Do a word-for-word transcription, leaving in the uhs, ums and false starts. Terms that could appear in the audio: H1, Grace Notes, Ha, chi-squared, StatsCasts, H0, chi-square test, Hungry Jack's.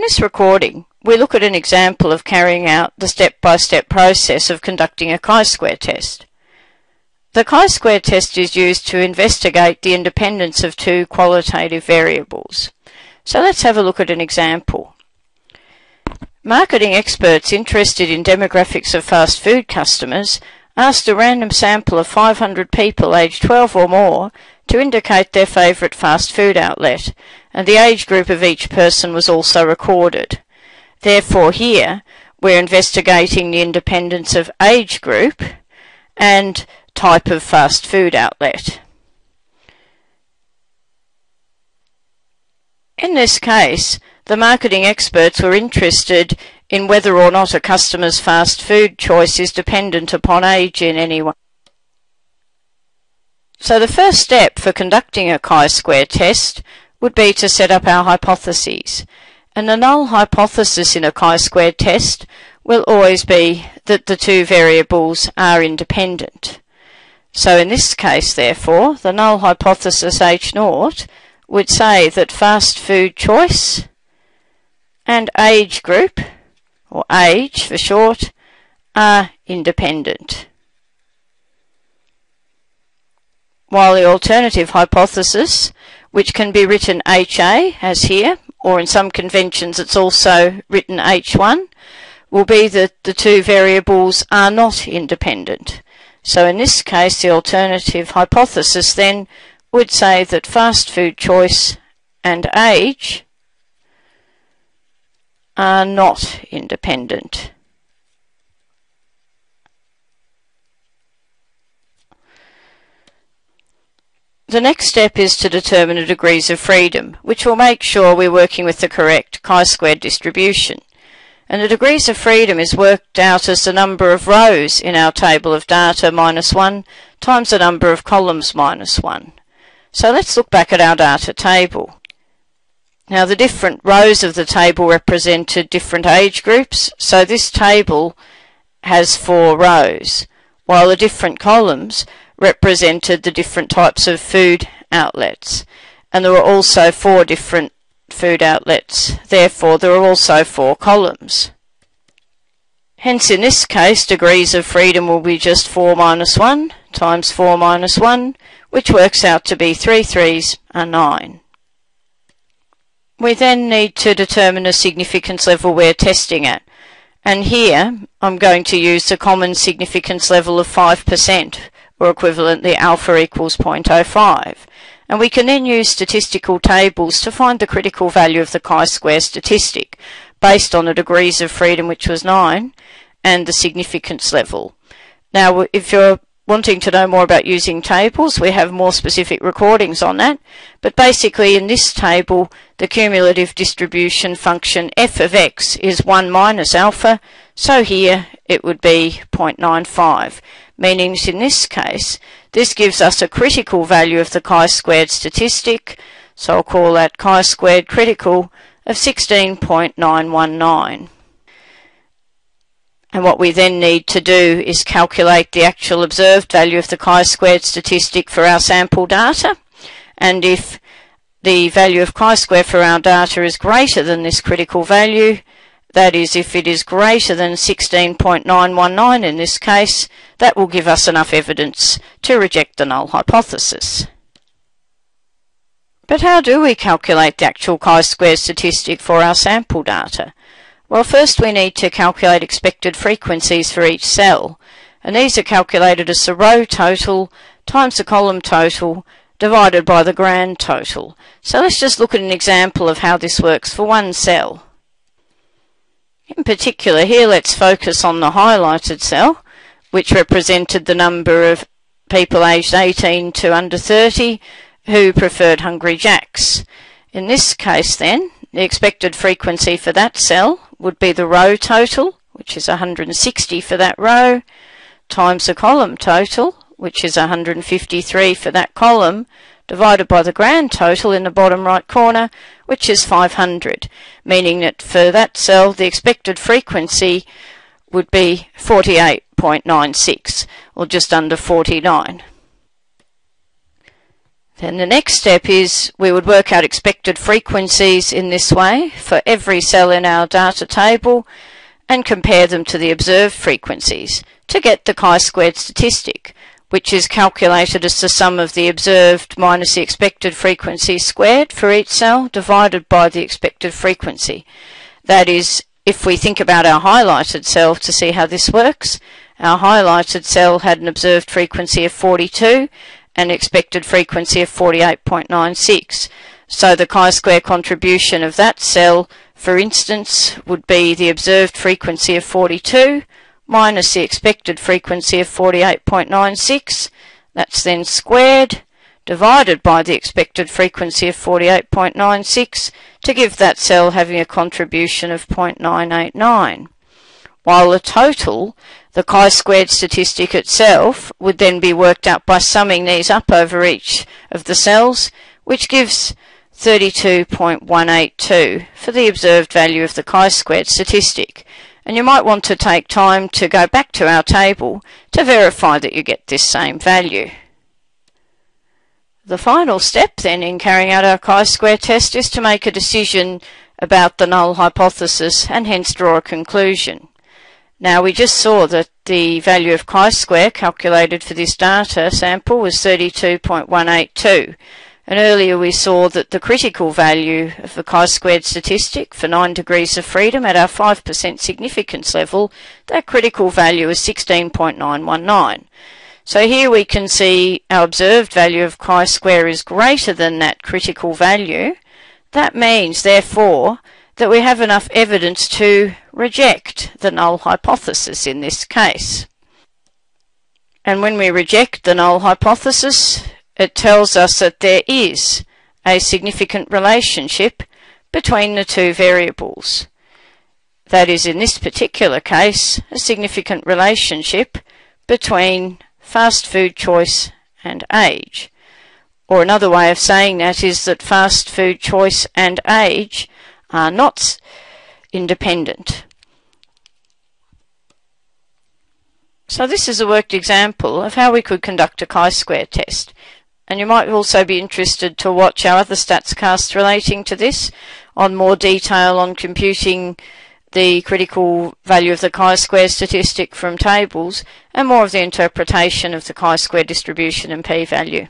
In this recording, we look at an example of carrying out the step-by-step process of conducting a chi-square test. The chi-square test is used to investigate the independence of two qualitative variables. So let's have a look at an example. Marketing experts interested in demographics of fast food customers asked a random sample of five hundred people aged twelve or more to indicate their favourite fast food outlet, and the age group of each person was also recorded. Therefore here we're investigating the independence of age group and type of fast food outlet. In this case, the marketing experts were interested in whether or not a customer's fast food choice is dependent upon age in any way. So the first step for conducting a chi-square test would be to set up our hypotheses. And the null hypothesis in a chi-square test will always be that the two variables are independent. So in this case, therefore, the null hypothesis H zero would say that fast food choice and age group, or age for short, are independent, while the alternative hypothesis, which can be written Ha, as here, or in some conventions it's also written H one, will be that the two variables are not independent. So in this case, the alternative hypothesis then would say that fast food choice and age are not independent. The next step is to determine the degrees of freedom, which will make sure we're working with the correct chi-squared distribution. And the degrees of freedom is worked out as the number of rows in our table of data minus one times the number of columns minus one. So let's look back at our data table. Now the different rows of the table represented different age groups, so this table has four rows, while the different columns represented the different types of food outlets, and there were also four different food outlets, therefore there are also four columns. Hence in this case, degrees of freedom will be just four minus one times four minus one, which works out to be three threes are nine. We then need to determine the significance level we're testing at, and here I'm going to use the common significance level of five percent, or equivalently alpha equals zero point zero five, and we can then use statistical tables to find the critical value of the chi-square statistic based on the degrees of freedom, which was nine, and the significance level. Now if you're wanting to know more about using tables, we have more specific recordings on that, but basically in this table the cumulative distribution function f of x is one minus alpha, so here it would be zero point nine five. Meaning in this case, this gives us a critical value of the chi-squared statistic, so I'll call that chi-squared critical of sixteen point nine one nine. And what we then need to do is calculate the actual observed value of the chi-squared statistic for our sample data, and if the value of chi-square for our data is greater than this critical value, that is, if it is greater than sixteen point nine one nine in this case, that will give us enough evidence to reject the null hypothesis. But how do we calculate the actual chi-square statistic for our sample data? Well, first we need to calculate expected frequencies for each cell, and these are calculated as the row total times the column total divided by the grand total. So let's just look at an example of how this works for one cell. In particular here, let's focus on the highlighted cell, which represented the number of people aged eighteen to under thirty who preferred Hungry Jack's. In this case then, the expected frequency for that cell would be the row total, which is one hundred sixty for that row, times the column total, which is one hundred fifty-three for that column, divided by the grand total in the bottom right corner, which is five hundred, meaning that for that cell the expected frequency would be forty-eight point nine six, or just under forty-nine. Then the next step is we would work out expected frequencies in this way for every cell in our data table and compare them to the observed frequencies to get the chi-squared statistic, which is calculated as the sum of the observed minus the expected frequency squared for each cell divided by the expected frequency. That is, if we think about our highlighted cell to see how this works, our highlighted cell had an observed frequency of forty-two and expected frequency of forty-eight point nine six. So the chi-square contribution of that cell, for instance, would be the observed frequency of forty-two minus the expected frequency of forty-eight point nine six, that's then squared, divided by the expected frequency of forty-eight point nine six to give that cell having a contribution of zero point nine eight nine. While the total, the chi-squared statistic itself, would then be worked out by summing these up over each of the cells, which gives thirty-two point one eight two for the observed value of the chi-squared statistic. And you might want to take time to go back to our table to verify that you get this same value. The final step then in carrying out our chi-square test is to make a decision about the null hypothesis and hence draw a conclusion. Now we just saw that the value of chi-square calculated for this data sample was thirty-two point one eight two, and earlier we saw that the critical value of the chi-squared statistic for nine degrees of freedom at our five percent significance level, that critical value is sixteen point nine one nine. So here we can see our observed value of chi-square is greater than that critical value. That means, therefore, that we have enough evidence to reject the null hypothesis in this case. And when we reject the null hypothesis, it tells us that there is a significant relationship between the two variables. That is, in this particular case, a significant relationship between fast food choice and age. Or another way of saying that is that fast food choice and age are not independent. So this is a worked example of how we could conduct a chi-square test. And you might also be interested to watch our other StatsCasts relating to this on more detail on computing the critical value of the chi-square statistic from tables and more of the interpretation of the chi-square distribution and p-value.